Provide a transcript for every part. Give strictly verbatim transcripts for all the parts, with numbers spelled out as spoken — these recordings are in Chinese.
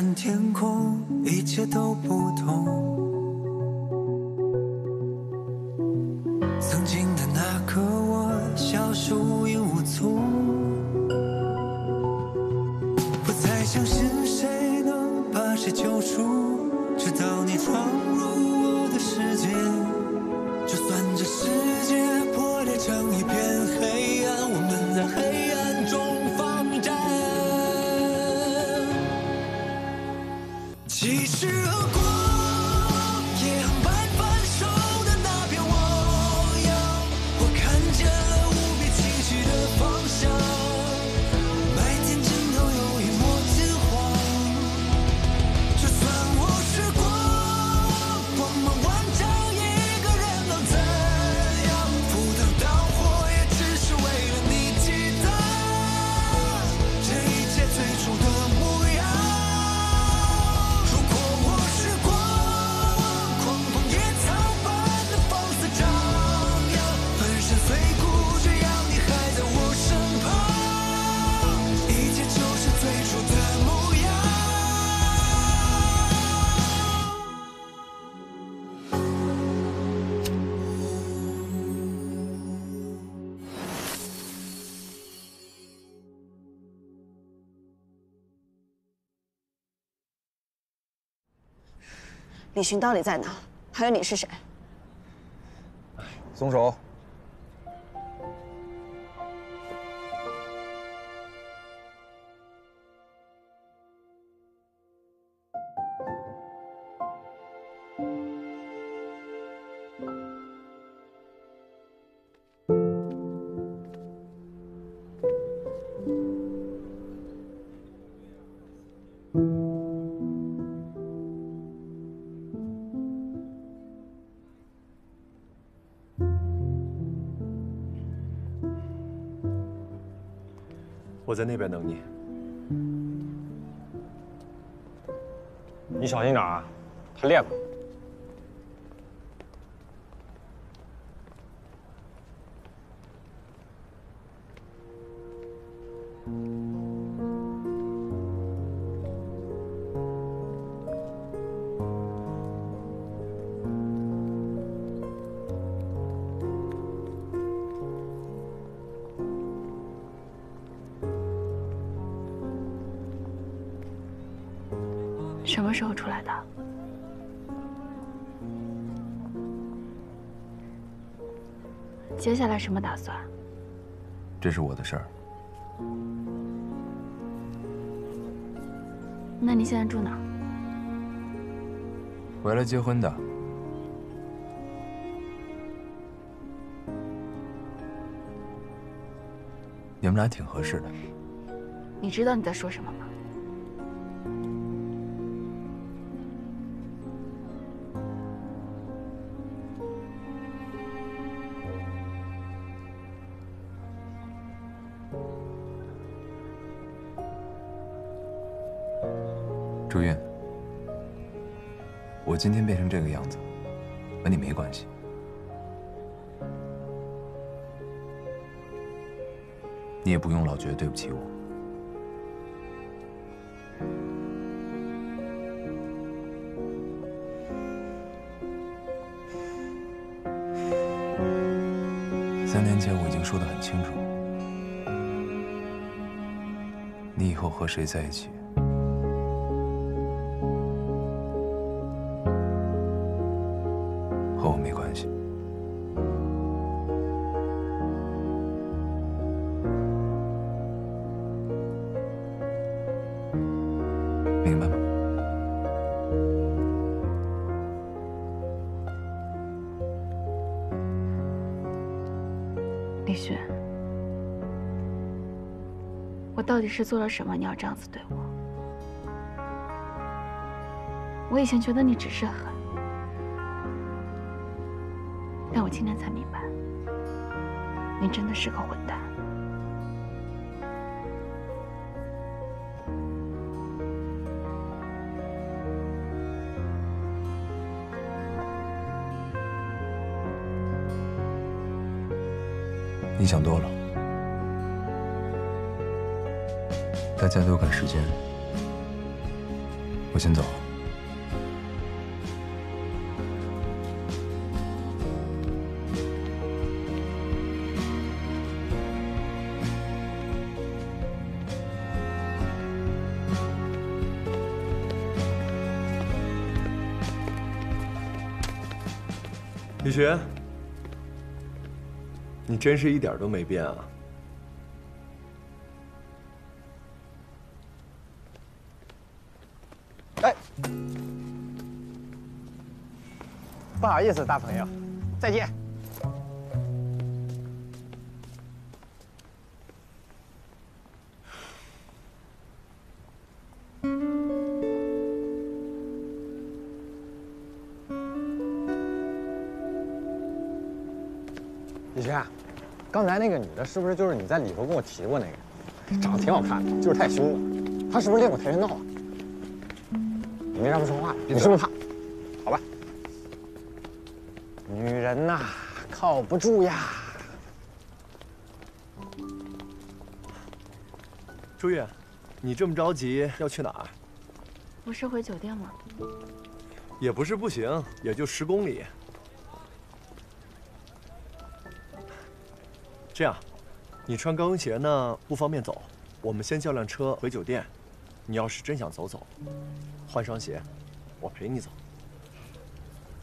看天空，一切都不同。曾经的那个我，消失无影无踪。不再相信谁能把谁救出，直到你闯入我的世界。就算这世界破裂成一片黑暗，我们在黑暗中放战。 其实和过也很白翻手的那边，我要我看见了无比崎岖的方向，每天尽头有一抹金黄。就算我是光，光芒万丈，一个人能怎样？赴汤蹈火也只是为了你记得这一切最初的。 李寻到底在哪？还有你是谁？松手！我在那边等你，你小心点啊！他猎过。 什么时候出来的？接下来什么打算？这是我的事儿。那你现在住哪？回来结婚的。你们俩挺合适的。你知道你在说什么吗？ 朱韵，我今天变成这个样子，和你没关系。你也不用老觉得对不起我。三年前我已经说得很清楚，你以后和谁在一起。 和我没关系。明白吗？李寻，我到底是做了什么？你要这样子对我？我以前觉得你只是狠。 但我今天才明白，你真的是个混蛋。你想多了，大家都赶时间，先走了。李璇，你真是一点都没变啊！ 不好意思，大朋友，再见。李璇，刚才那个女的，是不是就是你在里头跟我提过那个？长得挺好看的，就是太凶了。她是不是练过跆拳道啊？你没让她说话，你是不是怕？ 女人呐，靠不住呀！朱玉，你这么着急要去哪儿？不是回酒店吗？也不是不行，也就十公里。这样，你穿高跟鞋呢不方便走，我们先叫辆车回酒店。你要是真想走走，换双鞋，我陪你走。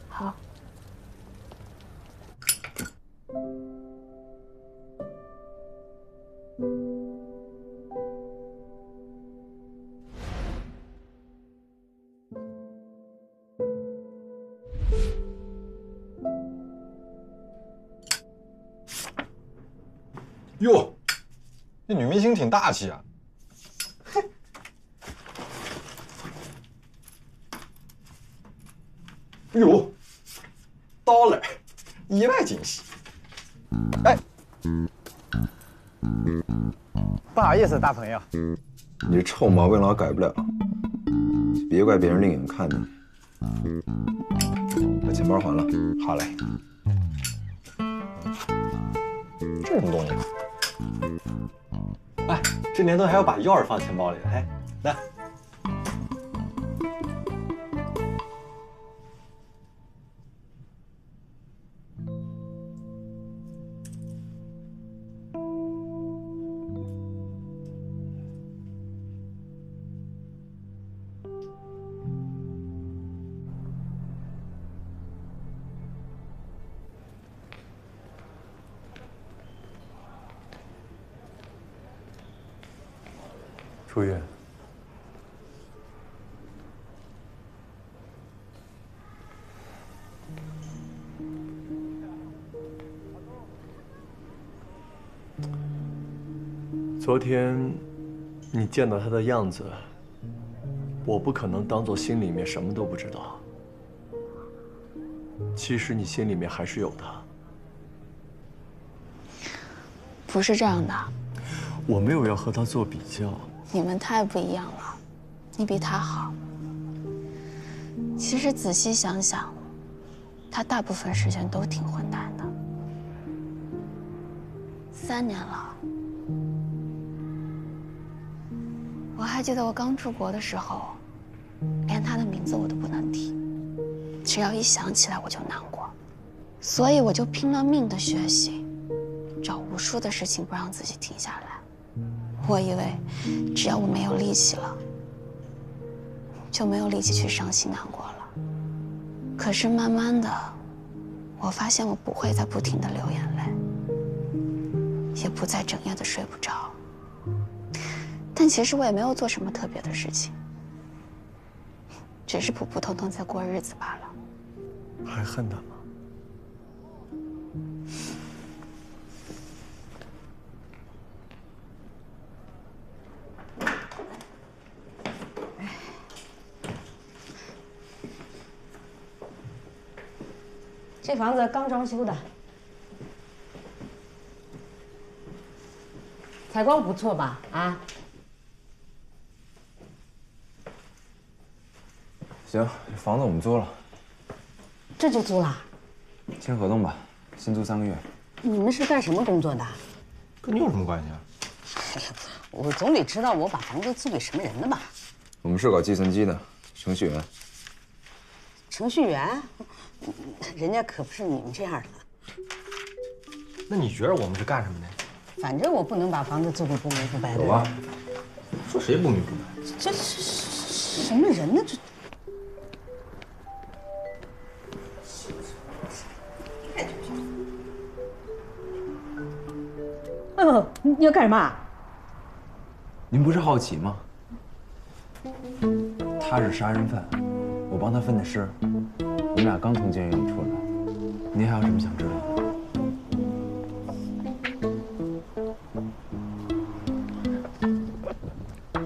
好。 哟，那女明星挺大气啊！哎呦 ，dollar， 意外惊喜！哎，不好意思，大朋友，你这臭毛病老改不了，别怪别人另眼看你。把钱包还了。好嘞。这什么东西？ 哎，这年头还要把钥匙放钱包里，哎，来，朱玉，昨天你见到他的样子，我不可能当做心里面什么都不知道。其实你心里面还是有他。不是这样的。我没有要和他做比较。 你们太不一样了，你比他好。其实仔细想想，他大部分时间都挺混蛋的。三年了，我还记得我刚出国的时候，连他的名字我都不能提，只要一想起来我就难过，所以我就拼了命的学习，找无数的事情不让自己停下来。 我以为，只要我没有力气了，就没有力气去伤心难过了。可是慢慢的，我发现我不会再不停的流眼泪，也不再整夜的睡不着。但其实我也没有做什么特别的事情，只是普普通通在过日子罢了。还恨他吗？ 这房子刚装修的，采光不错吧？啊，行，这房子我们租了，这就租了，签合同吧，新租三个月。你们是干什么工作的？跟你有什么关系啊？我总得知道我把房子租给什么人了吧？我们是搞计算机的，程序员。程序员，人家可不是你们这样的。那你觉得我们是干什么的？反正我不能把房子租给不明不白的。有啊，说谁不明不白？这是什么人呢？这。 哦，你要干什么？您不是好奇吗？他是杀人犯，我帮他分的尸，我们俩刚从监狱里出来。您还有什么想知道的？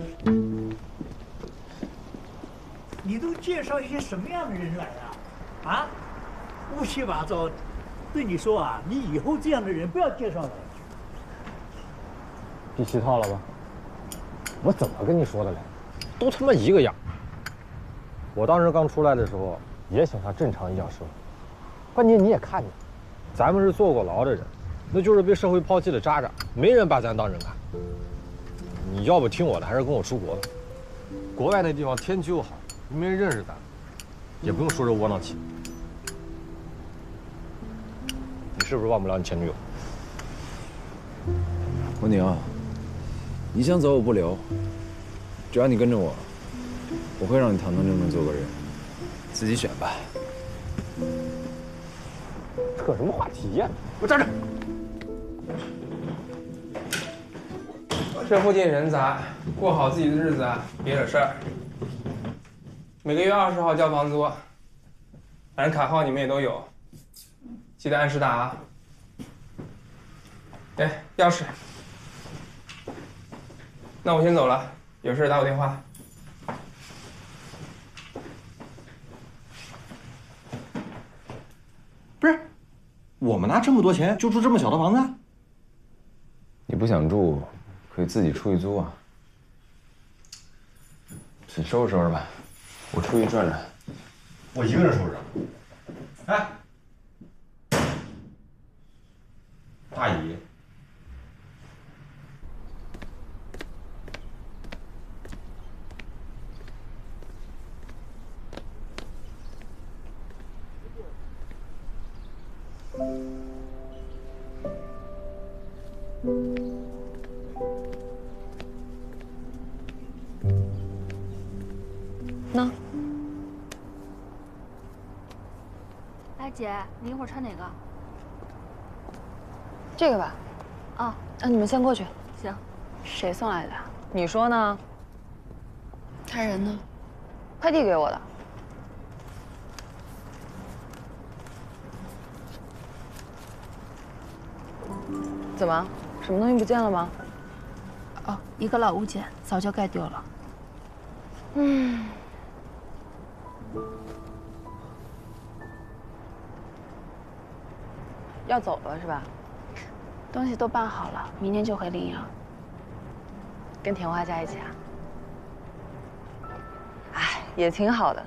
你都介绍一些什么样的人来啊？啊，乌七八糟！对你说啊，你以后这样的人不要介绍了。 第七套了吧？我怎么跟你说的嘞？都他妈一个样。我当时刚出来的时候，也想上正常医疗生活。关键你也看见，咱们是坐过牢的人，那就是被社会抛弃的渣渣，没人把咱当人看。你要不听我的，还是跟我出国吧。国外那地方天气又好，没人认识咱，也不用说这窝囊气。你是不是忘不了你前女友？文宁啊。 你想走我不留，只要你跟着我，我会让你堂堂正正做个人，自己选吧。扯什么话题呀、啊！给我站着。这附近人杂，过好自己的日子啊，别惹事儿。每个月二十号交房租，反正卡号你们也都有，记得按时打啊。哎，钥匙。 那我先走了，有事打我电话。不是，我们拿这么多钱就住这么小的房子？你不想住，可以自己出去租啊。你收拾收拾吧，我出去转转。我一个人收拾。哎，大姨。 呢？哎，姐，你一会儿穿哪个？这个吧。啊，那你们先过去。行。谁送来的？你说呢？他人呢？快递给我的。 怎么，什么东西不见了吗？哦，一个老物件，早就盖丢了。嗯。要走了是吧？东西都办好了，明天就回临阳。跟田花家一起啊？哎，也挺好的，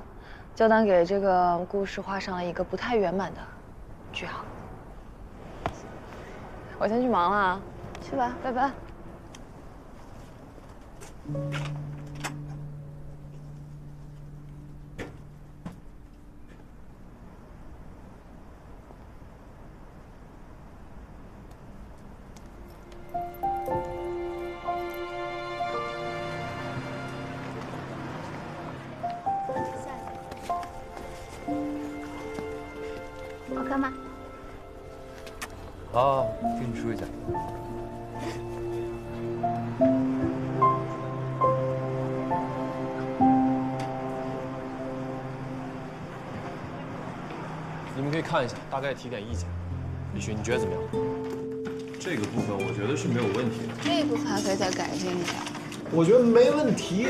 就当给这个故事画上了一个不太圆满的句号。 我先去忙了啊，去吧，拜拜。好看吗？ 哦，跟你说一下。你们可以看一下，大概提点意见。李寻，你觉得怎么样？这个部分我觉得是没有问题的。这一部分还可以再改进一下。我觉得没问题。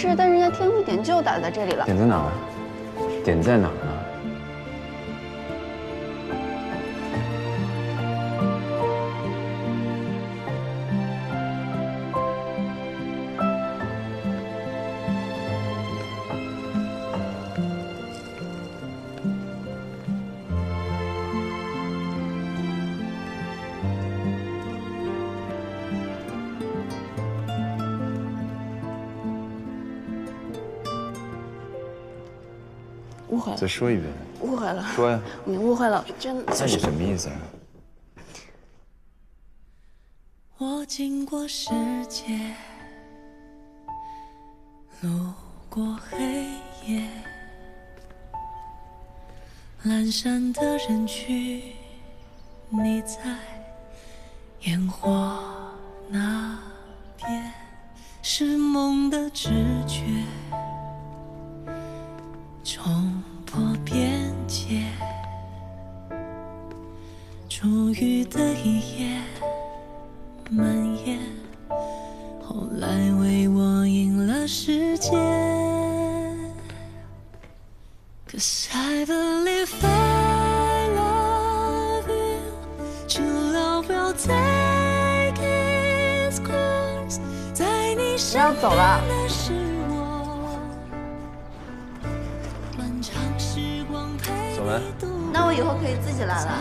是，但人家天赋点就打在这里了。点在哪儿啊？点在哪儿呢？ 误会了，再说一遍。误会了，说呀。你误会了，真的。那你什么意思啊？我经过世界，路过黑夜，阑珊的人群，你在烟火那边，是梦的直觉。 冲破边界，初遇的一夜蔓延，后来为我赢了世界。Cause I believe I love you， true love will take its course， 在你身边的是我。 小文，那我以后可以自己来了。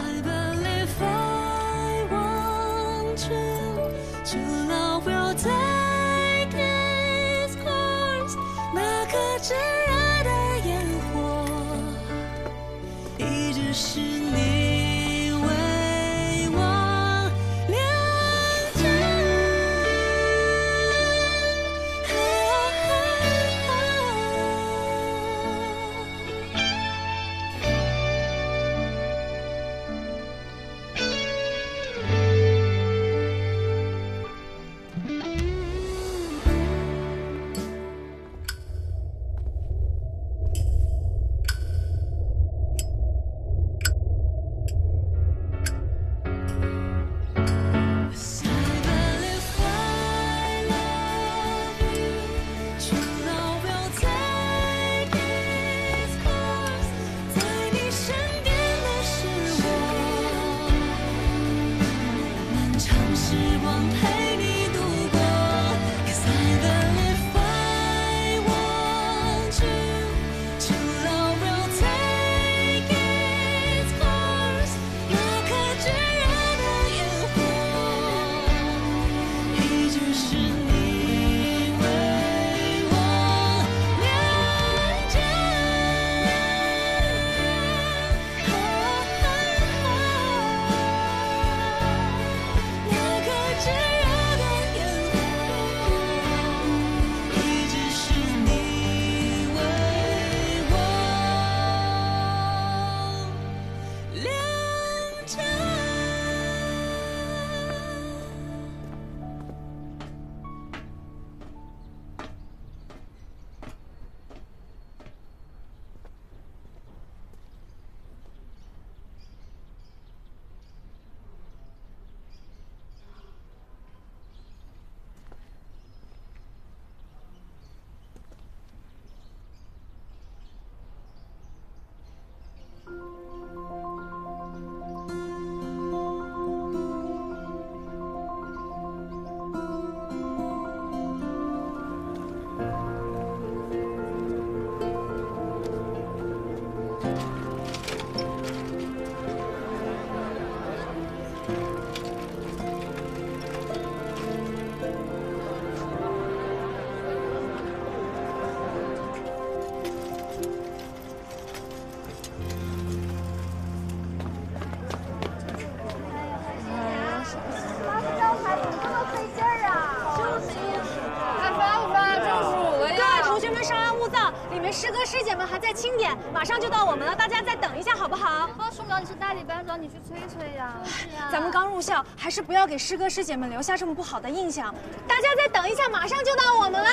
师哥师姐们还在清点，马上就到我们了，大家再等一下好不好？方署长，你是大理班长，你去催催呀。是呀，咱们刚入校，还是不要给师哥师姐们留下这么不好的印象。大家再等一下，马上就到我们了，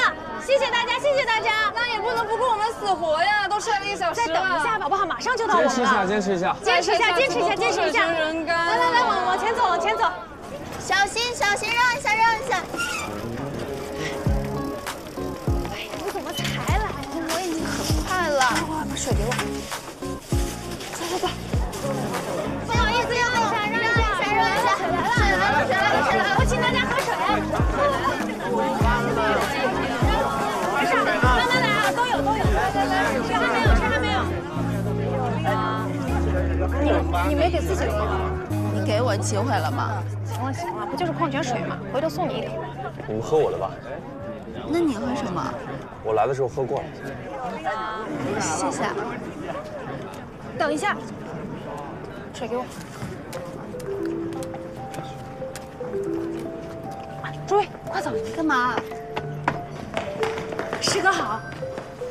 谢谢大家，谢谢大家。那也不能不顾我们死活呀，都睡了一小时了。再等一下好不好？马上就到我们了。坚持一下，坚持一下，坚持一下，坚持一下，坚持一下。来来来，往往前走，往前走，小心小心，让一下，让一下。哎，你怎么？水给我。走走走。不好意思，让一下，让一下，让一下，水来了，水来了，水来了，水来了！我请大家喝水。没事，慢慢来啊，都有都有。谁还没有？谁还没有？你你没给自己喝吗？ 给我机会了吗？行了行了，不就是矿泉水吗？回头送你一瓶。你们喝我的吧。那你喝什么？我来的时候喝过了。谢谢。等一下，水给我。朱瑞，快走！你干嘛？师哥好。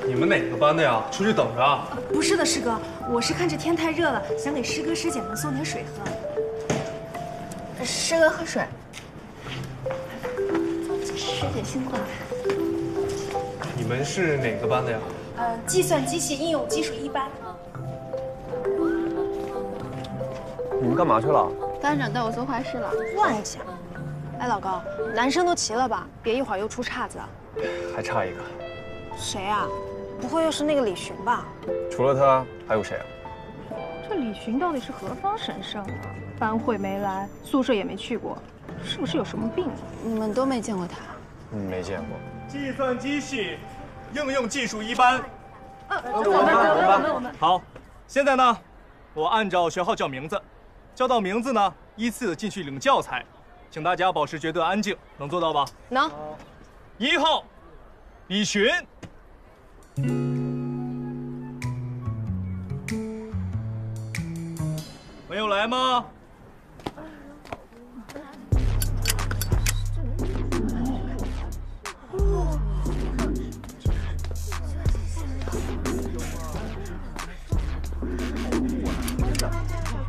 你们哪个班的呀？出去等着啊！不是的，师哥，我是看这天太热了，想给师哥师姐们送点水喝。 师哥喝水，师姐辛苦了。你们是哪个班的呀？呃，计算机系应用技术一班。你们干嘛去了？班长带我做坏事了。乱讲！哎，老高，男生都齐了吧？别一会儿又出岔子。还差一个。谁啊？不会又是那个李寻吧？除了他，还有谁啊？ 这李寻到底是何方神圣啊？班会没来，宿舍也没去过，是不是有什么病啊？你们都没见过他？没见过。计算机系，应用技术一班。呃，我们我们我们好。现在呢，我按照学号叫名字，叫到名字呢，依次进去领教材，请大家保持绝对安静，能做到吧？能。一号，李寻。嗯 没有来吗？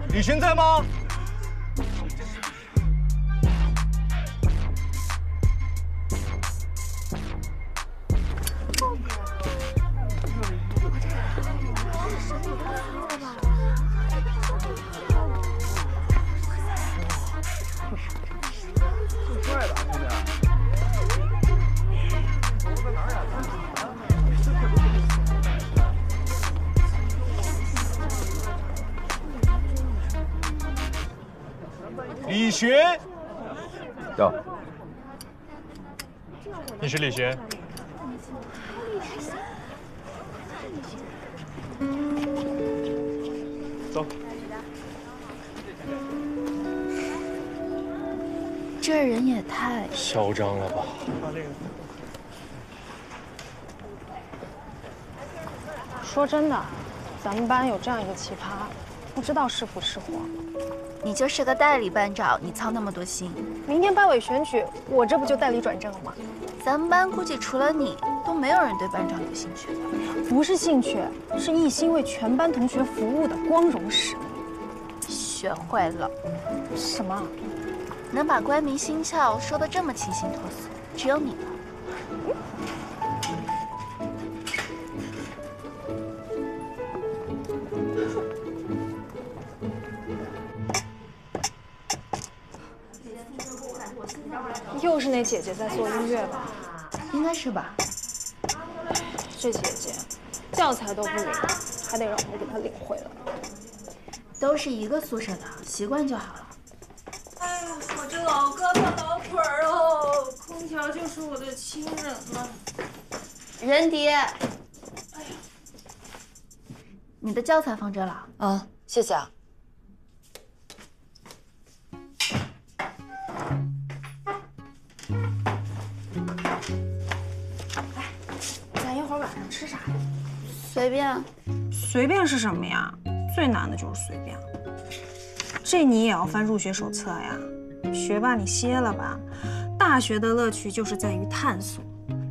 李寻在吗？李寻，到。你是李寻。走。这人也太嚣张了吧！说真的，咱们班有这样一个奇葩，不知道是福是祸。 你就是个代理班长，你操那么多心。明天班委选举，我这不就代理转正了吗？咱们班估计除了你，都没有人对班长有兴趣。不是兴趣，是一心为全班同学服务的光荣使命。学会了什么？能把关明心窍说得这么清新脱俗，只有你了。嗯 又是那姐姐在做音乐吧？应该是吧。这姐姐教材都不领，还得让我们给她领回来。都是一个宿舍的，习惯就好了。哎呀，我这老胳膊老腿儿哦，空调就是我的亲人了。任迪，哎呀，你的教材放这了？嗯，谢谢啊。 晚上吃啥呀？随便，随便是什么呀？最难的就是随便。这你也要翻入学手册呀？学霸，你歇了吧。大学的乐趣就是在于探索。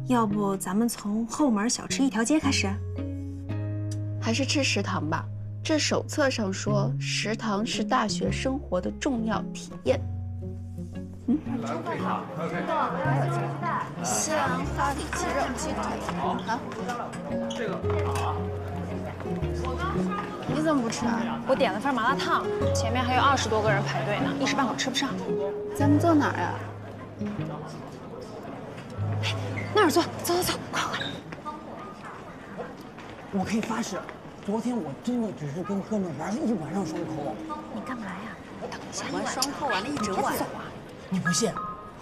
要不咱们从后门小吃一条街开始？还是吃食堂吧。这手册上说，食堂是大学生活的重要体验。嗯，西兰花里脊肉鸡腿，好，这个好。你怎么不吃啊？我点了份麻辣烫，前面还有二十多个人排队呢，一时半会儿吃不上。咱们坐哪儿啊？哎，那儿坐，走走走，快快。我可以发誓，昨天我真的只是跟哥们玩了一晚上双扣。你干嘛呀？我等一下，玩双扣玩了一整晚。你不信？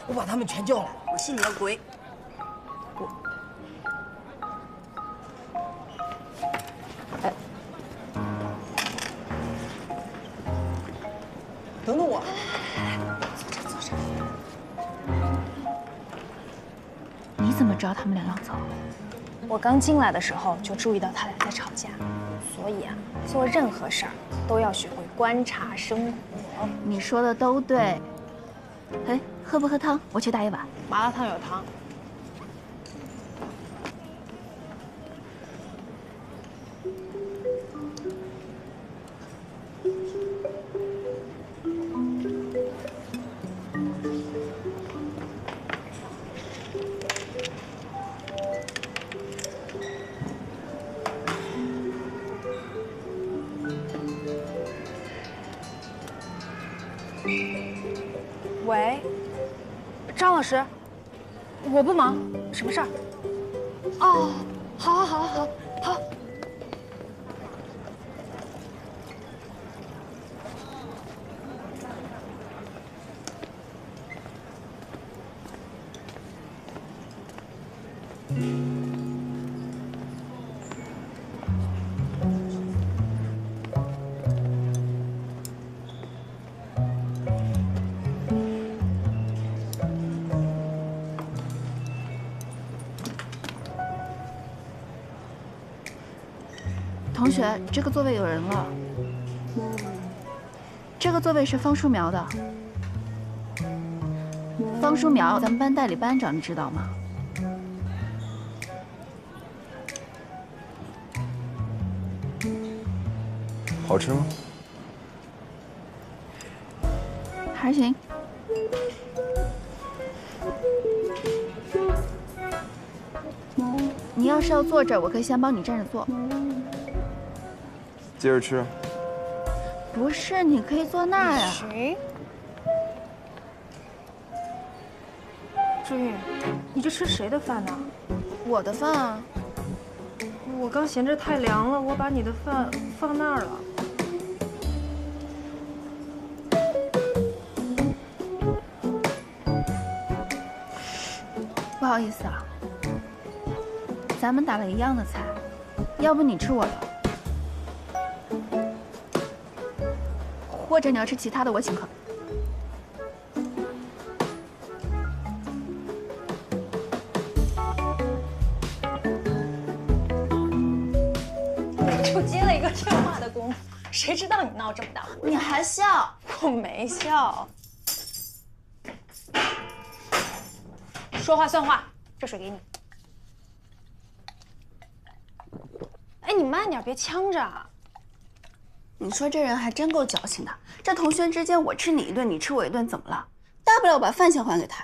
我把他们全叫来。我信你个鬼！我……哎，等等我。 你怎么知道他们俩要走？我刚进来的时候就注意到他俩在吵架，所以啊，做任何事儿都要学会观察生活。你说的都对。哎，喝不喝汤？我去带一碗。麻辣烫有汤。喂，张老师，我不忙，什么事儿？哦，好，好，好，好，好。同学，这个座位有人了。这个座位是方淑苗的。方淑苗，咱们班代理班长，你知道吗？好吃吗？还行。 你要是要坐这儿，我可以先帮你站着坐。接着吃。不是，你可以坐那呀。行。朱韵，你这吃谁的饭呢？我的饭啊。我刚嫌这太凉了，我把你的饭放那儿了。 不好意思啊，咱们打了一样的菜，要不你吃我的，或者你要吃其他的，我请客。我接了一个这话的功夫，谁知道你闹这么大？你还笑？我没笑。 说话算话，这水给你。哎，你慢点，别呛着。你说这人还真够矫情的。这同学之间，我吃你一顿，你吃我一顿，怎么了？大不了我把饭钱还给他。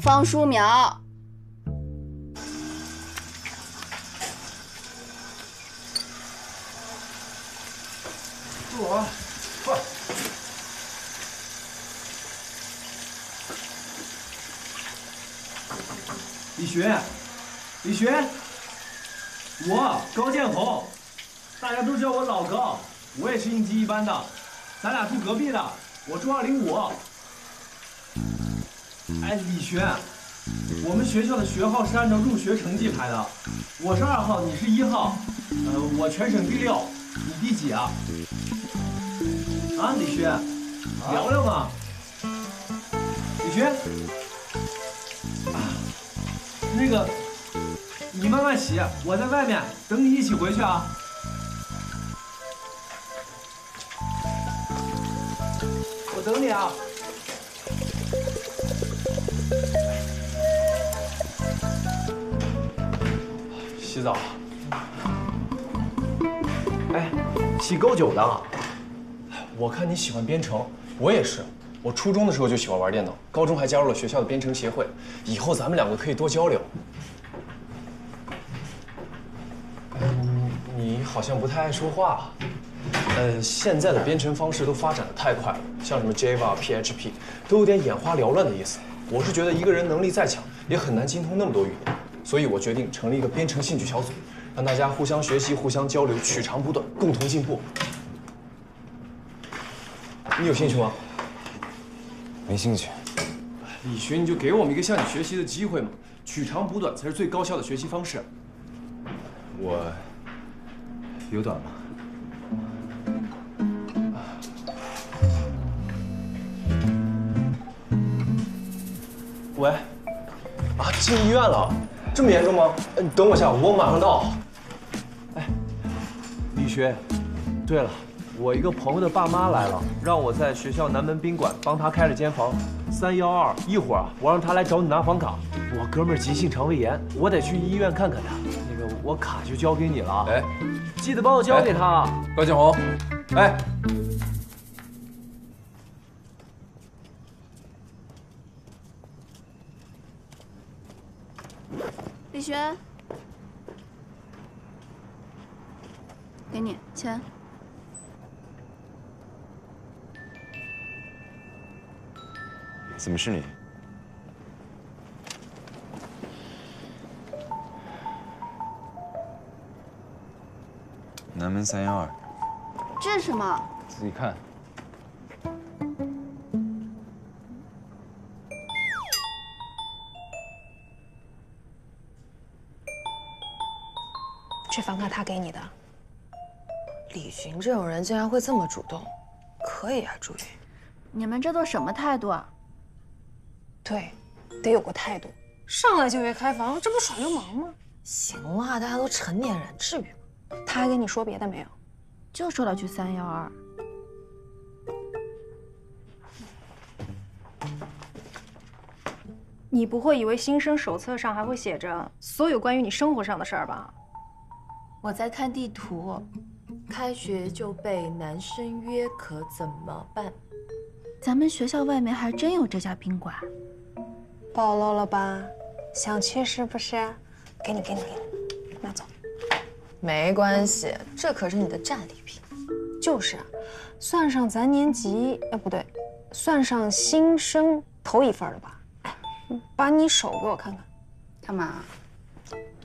方淑苗，我放。 李寻，李寻，我高建宏，大家都叫我老高，我也是应级一班的，咱俩住隔壁的，我住二零五。哎，李寻，我们学校的学号是按照入学成绩排的，我是二号，你是一号，呃，我全省第六，你第几啊？啊，李寻，聊聊嘛。李寻。 那个，你慢慢洗，我在外面等你一起回去啊。我等你啊。洗澡。哎，洗够久的啊。我看你喜欢编程，我也是。 我初中的时候就喜欢玩电脑，高中还加入了学校的编程协会。以后咱们两个可以多交流。你好像不太爱说话。呃，现在的编程方式都发展的太快了，像什么 Java、P H P 都有点眼花缭乱的意思。我是觉得一个人能力再强，也很难精通那么多语言，所以我决定成立一个编程兴趣小组，让大家互相学习、互相交流，取长补短，共同进步。你有兴趣吗？没兴趣。李寻，你就给我们一个向你学习的机会嘛，取长补短才是最高效的学习方式。我有短吗？ 喂，啊，进医院了，这么严重吗？你等我一下，我马上到。哎，李学，对了，我一个朋友的爸妈来了，让我在学校南门宾馆帮他开了间房，三幺二。一会儿啊，我让他来找你拿房卡。我哥们儿急性肠胃炎，我得去医院看看他。那个，我卡就交给你了。哎，记得帮我交给他。哎、高建红，哎。 李璇，给你钱。怎么是你？南门三幺二。这是什么？自己看。 这房卡他给你的，李寻这种人竟然会这么主动，可以啊，朱云，你们这都什么态度啊？对，得有个态度，上来就约开房，这不耍流氓吗？行了，大家都成年人，至于吗？他还跟你说别的没有？就说了句三幺二。你不会以为新生手册上还会写着所有关于你生活上的事儿吧？ 我在看地图，开学就被男生约，可怎么办？咱们学校外面还真有这家宾馆，暴露了吧？想去是不是？给你，给你，给你，拿走。没关系，这可是你的战利品。就是，算上咱年级，哎，不对，算上新生头一份了吧？哎，把你手给我看看，干嘛？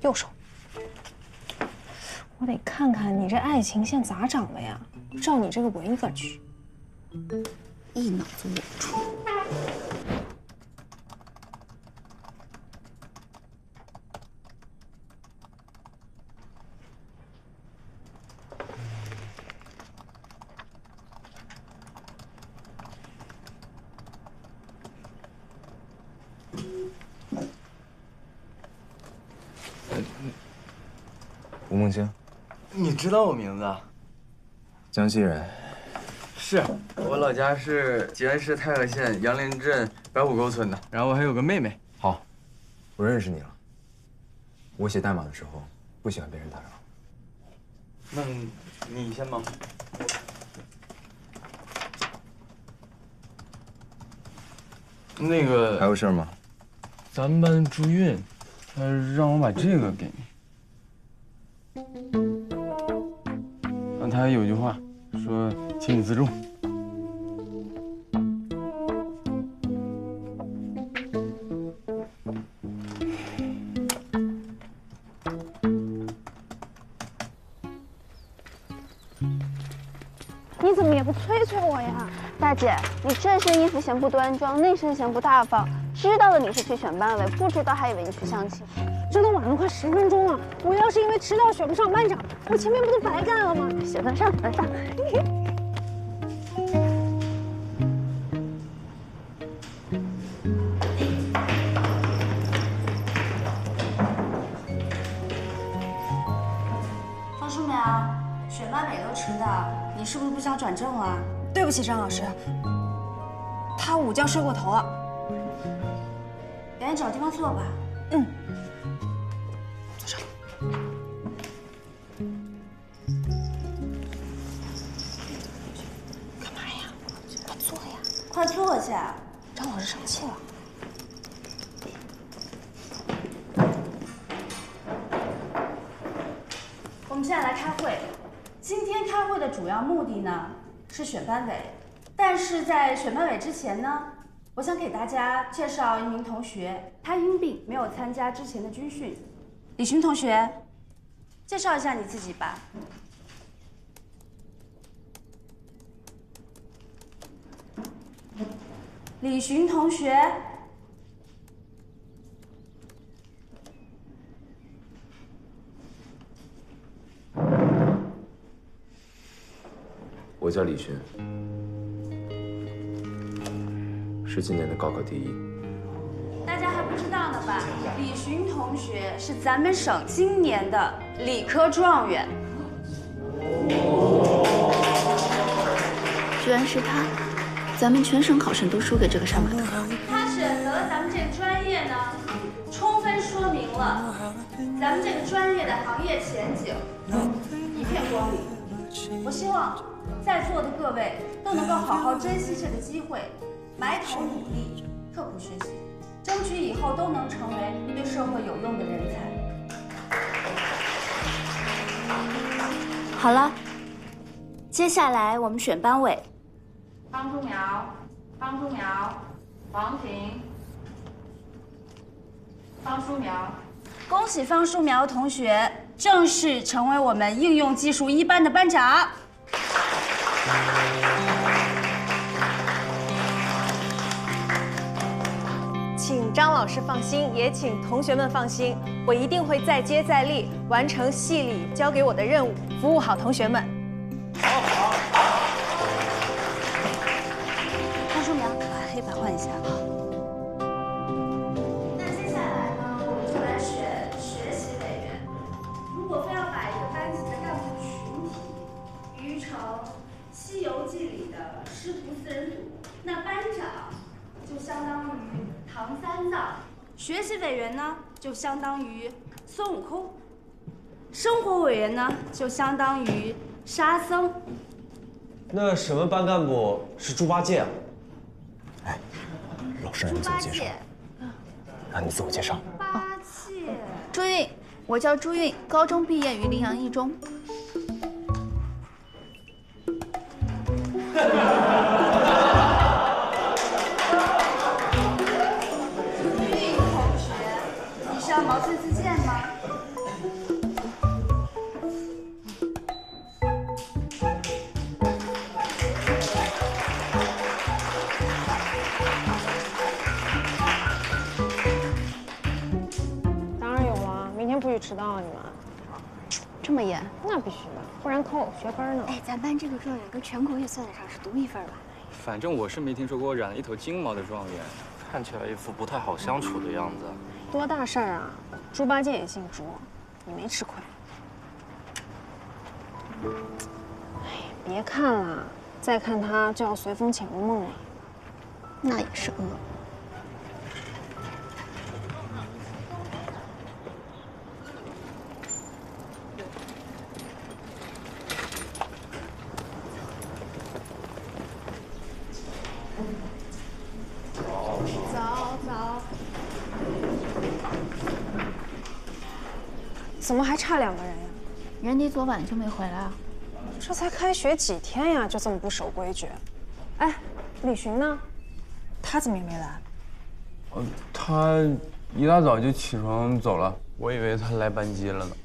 右手。 我得看看你这爱情线咋长的呀！照你这个文艺范儿去，一脑子我出。吴梦清。 你知道我名字啊？江西人。是我老家是吉安市泰和县杨林镇白虎沟村的，然后我还有个妹妹。好，我认识你了。我写代码的时候不喜欢别人打扰。那你先忙。那个还有事吗？咱们班朱韵，他让我把这个给你。 他有句话说：“请你自重。”你怎么也不催催我呀，大姐！你这身衣服嫌不端庄，那身嫌不大方。知道了你是去选班委，不知道还以为你去相亲。 这都晚了快十分钟了，我要是因为迟到选不上班长，我前面不都白干了吗？选得上，选得上。方淑梅啊，选班委都迟到，你是不是不想转正啊？对不起，张老师，他午觉睡过头了。赶紧找地方坐吧。嗯。 快坐下，张老师生气了。我们现在来开会，今天开会的主要目的呢是选班委，但是在选班委之前呢，我想给大家介绍一名同学，他因病没有参加之前的军训，李寻同学。介绍一下你自己吧。李寻同学，我叫李寻，是今年的高考第一。 大家还不知道呢吧？李寻同学是咱们省今年的理科状元，居然是他！咱们全省考生都输给这个杀马特。他选择咱们这个专业呢，充分说明了咱们这个专业的行业前景一片光明。我希望在座的各位都能够好好珍惜这个机会，埋头努力，刻苦学习。 争取以后都能成为对社会有用的人才。好了，接下来我们选班委。方珠苗、方珠苗、王婷、方淑苗。恭喜方淑苗同学正式成为我们应用技术一班的班长。 请张老师放心，也请同学们放心，我一定会再接再厉，完成系里交给我的任务，服务好同学们。好，好，好。方淑苗，把黑板换一下啊。那接下来呢，我们就来选学习委员。如果非要把一个班级的干部群体余成《西游记》里的师徒四人组，那班长就相当于 唐三藏，学习委员呢就相当于孙悟空，生活委员呢就相当于沙僧。那什么班干部是猪八戒啊？哎，老师让你自我介绍，让你自我介绍。八戒，朱韵，我叫朱韵，高中毕业于羚羊一中。迟到了你们，这么严？那必须的，不然扣我学分呢。哎，咱班这个状元跟全国也算得上是独一份吧？反正我是没听说过染了一头金毛的状元，看起来一副不太好相处的样子。多大事儿啊！猪八戒也姓猪，你没吃亏。哎，别看了，再看他就要随风潜入梦里。那也是恶。 怎么还差两个人呀？人家昨晚就没回来啊！这才开学几天呀，就这么不守规矩。哎，李寻呢？他怎么也没来？呃，他一大早就起床走了，我以为他来班级了呢。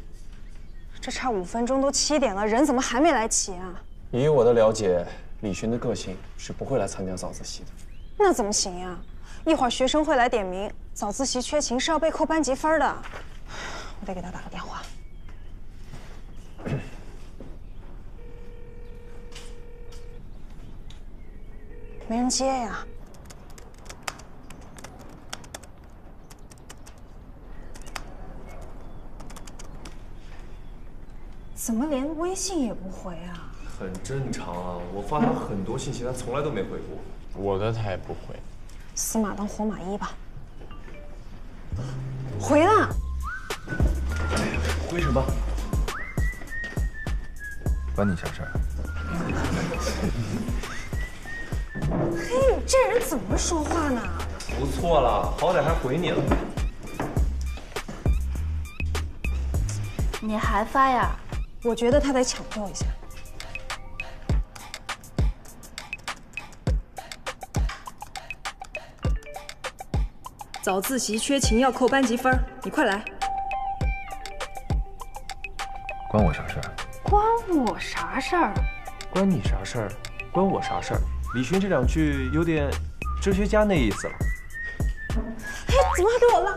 这差五分钟都七点了，人怎么还没来齐啊？以我的了解，李寻的个性是不会来参加早自习的。那怎么行呀？一会儿学生会来点名，早自习缺勤是要被扣班级分的。 我得给他打个电话。没人接呀！怎么连微信也不回啊？很正常啊，我发他很多信息，他从来都没回过。我的他也不回。死马当活马医吧。回了。 回什么？关你啥事儿？嘿，你这人怎么说话呢？不错了，好歹还回你了。你还发呀？我觉得他得抢救一下。早自习缺勤要扣班级分，你快来！关我啥事儿？关我啥事儿？关你啥事儿？关我啥事儿？李寻这两句有点哲学家那意思了。哎，怎么还给我浪？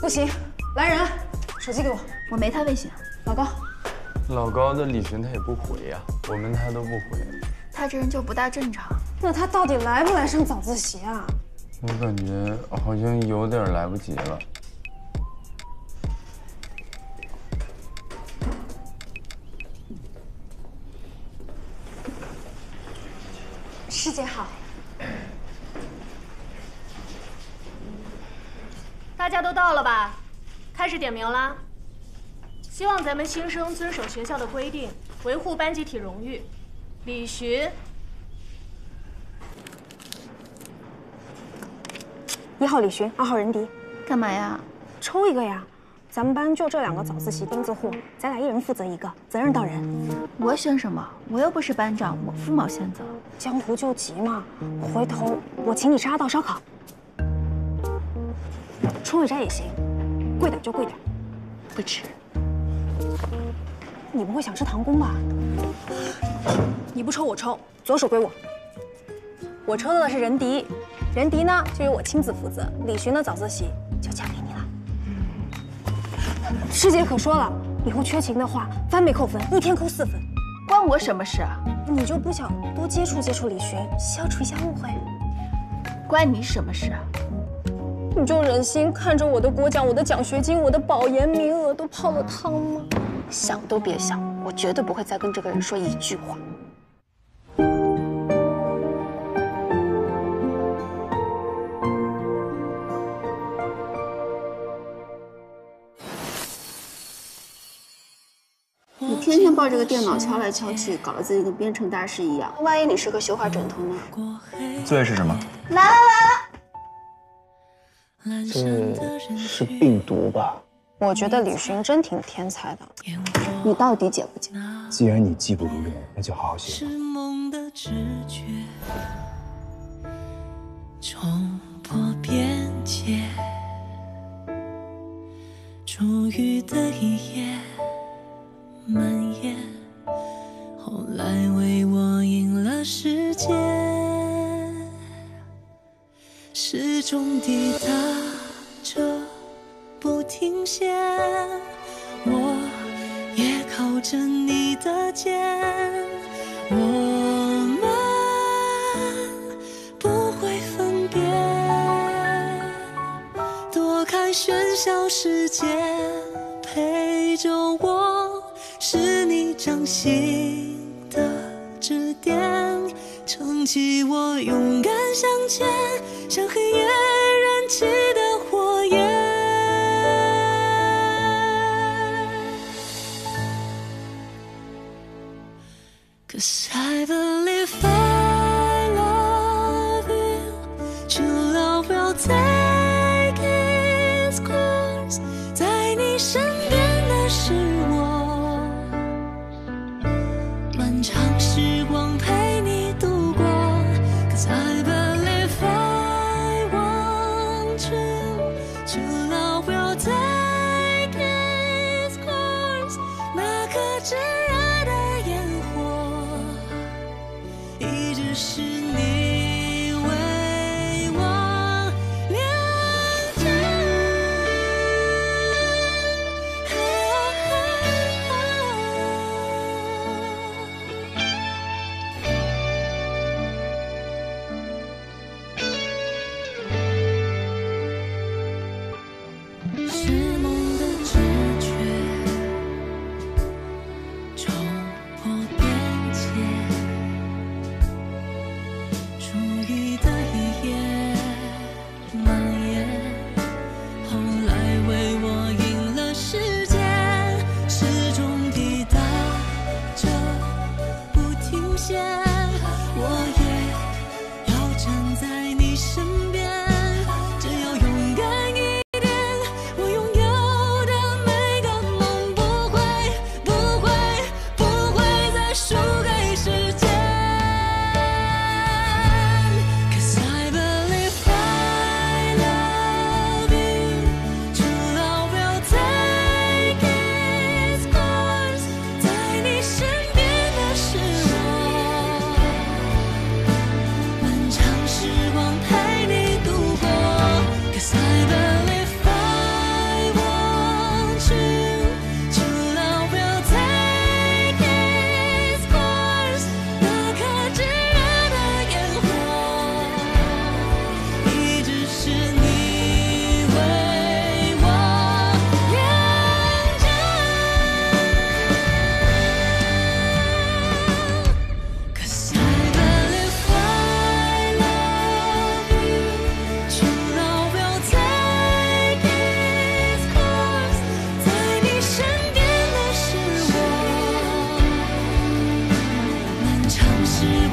不行，来人，手机给我，我没他微信。老高，老高的李寻他也不回呀、啊，我们他都不回。他这人就不大正常。那他到底来不来上早自习啊？ 我感觉好像有点来不及了。师姐好，大家都到了吧？开始点名啦。希望咱们新生遵守学校的规定，维护班集体荣誉。李寻。 一号李寻，二号任迪，干嘛呀？抽一个呀！咱们班就这两个早自习钉子户，咱俩一人负责一个，责任到人。我选什么？我又不是班长，我负毛线责。江湖救急嘛，回头我请你吃阿道烧烤，冲一斋也行，贵点就贵点。不吃。你不会想吃唐宫吧？你不抽我抽，左手归我。我抽到的是任迪。 任迪呢，就由我亲自负责；李寻的早自习就交给你了。师姐可说了，以后缺勤的话，翻倍扣分，一天扣四分。关我什么事啊？你就不想多接触接触李寻，消除一下误会？关你什么事啊？你就忍心看着我的国奖、我的奖学金、我的保研名额都泡了汤吗？想都别想，我绝对不会再跟这个人说一句话。 天天抱着个电脑敲来敲去，搞得自己跟编程大师一样。万一你是个绣花枕头呢？作业是什么？来了来了！这是病毒吧？我觉得李寻真挺天才的，你到底解不解？既然你技不如人，那就好好学吧。冲破边界，初遇的一夜。 蔓延，后来为我赢了世界，始终抵达着不停歇。我也靠着你的肩，我们不会分别，躲开喧嚣世界，陪着我。 是你掌心的指点，撑起我勇敢向前，像黑夜燃起的火焰。Cause I believe I love you， true love will take its course， 在你身边的是我。 长时光陪你度过 ，Cause I believe I want you， true love will take its course。那颗炙热的烟火，一直是你为我亮着。 Cause I believe I love you.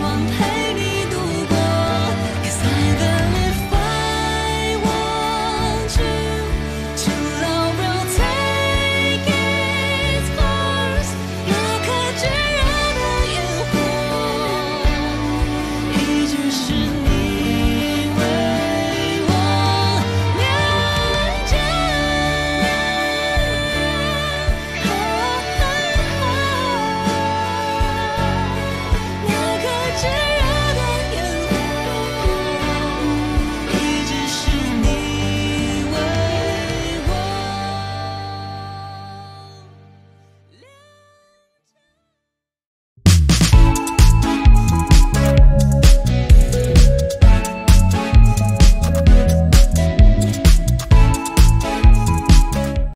光陪。